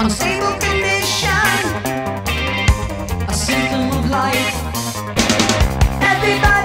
unstable condition, a symptom of life. Everybody